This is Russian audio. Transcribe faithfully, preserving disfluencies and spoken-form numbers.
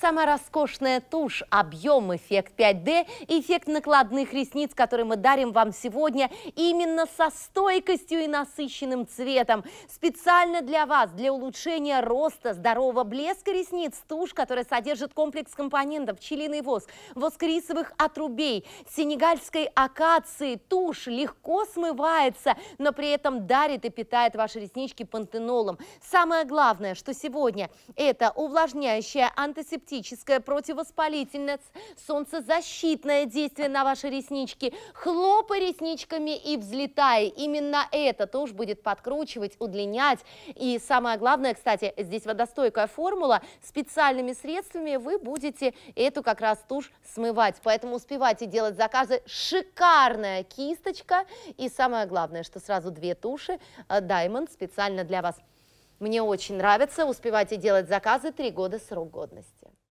Самая роскошная тушь, объем, эффект пять дэ, эффект накладных ресниц, который мы дарим вам сегодня именно со стойкостью и насыщенным цветом. Специально для вас, для улучшения роста, здорового блеска ресниц, тушь, которая содержит комплекс компонентов: пчелиный воск, воск рисовых отрубей, сенегальской акации. Тушь легко смывается, но при этом дарит и питает ваши реснички пантенолом. Самое главное, что сегодня, это увлажняющая, антисептическая, противовоспалительное, солнцезащитное действие на ваши реснички. Хлопай ресничками и взлетай. Именно это тушь будет подкручивать, удлинять. И самое главное, кстати, здесь водостойкая формула. Специальными средствами вы будете эту как раз тушь смывать. Поэтому успевайте делать заказы. Шикарная кисточка. И самое главное, что сразу две туши Diamond специально для вас. Мне очень нравится. Успевайте делать заказы, три года срок годности.